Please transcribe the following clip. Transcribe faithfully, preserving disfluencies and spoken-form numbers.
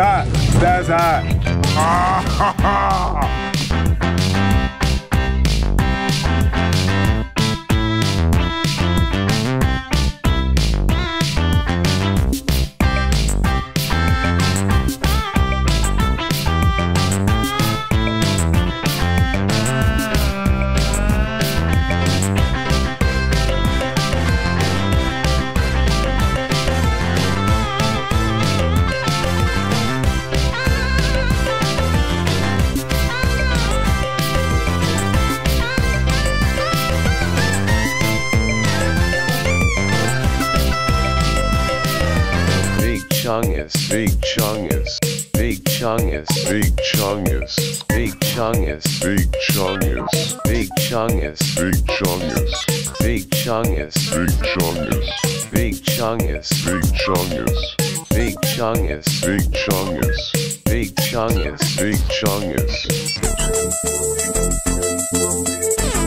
hot. That's hot. Ah, ha, ha. Chungus, big chungus, big chungus, big chungus, big chungus, big chungus, big chungus, big chungus, big chungus, big chungus, big chungus, big chungus, big chungus, big chungus, big chungus, big chungus.